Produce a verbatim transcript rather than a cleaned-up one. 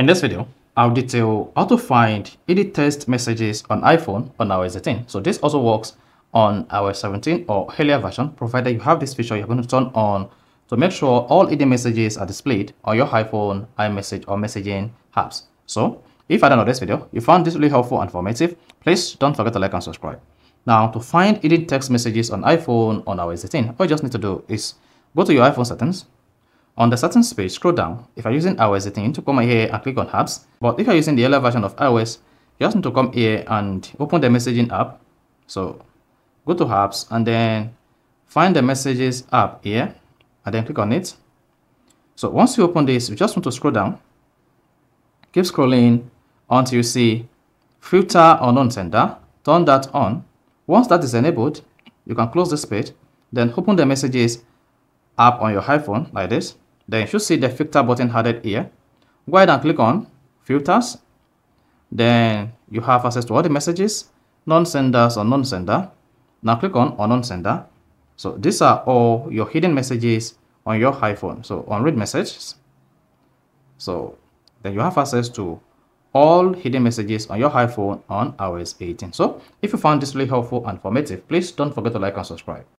In this video, I'll detail how to find edit text messages on iPhone on i O S eighteen. So this also works on i O S seventeen or earlier version, provided you have this feature you're going to turn on to make sure all edit messages are displayed on your iPhone, iMessage or messaging apps. So if I don't know this video, you found this really helpful and informative, please don't forget to like and subscribe. Now, to find edit text messages on iPhone on i O S eighteen, all you just need to do is go to your iPhone settings. On the settings page, scroll down. If you're using i O S eighteen, you need to come here and click on apps. But if you're using the earlier version of iOS, you just need to come here and open the messaging app. So go to apps and then find the messages app here and then click on it. So once you open this, you just want to scroll down. Keep scrolling until you see filter unknown sender. Turn that on. Once that is enabled, you can close this page, then open the messages app on your iPhone like this. Then you should see the filter button added here. Go ahead and click on filters. Then you have access to all the messages, non-senders or non-sender. Now click on unknown sender. So these are all your hidden messages on your iPhone. So unread messages. So then you have access to all hidden messages on your iPhone on i O S eighteen. So if you found this really helpful and informative, please don't forget to like and subscribe.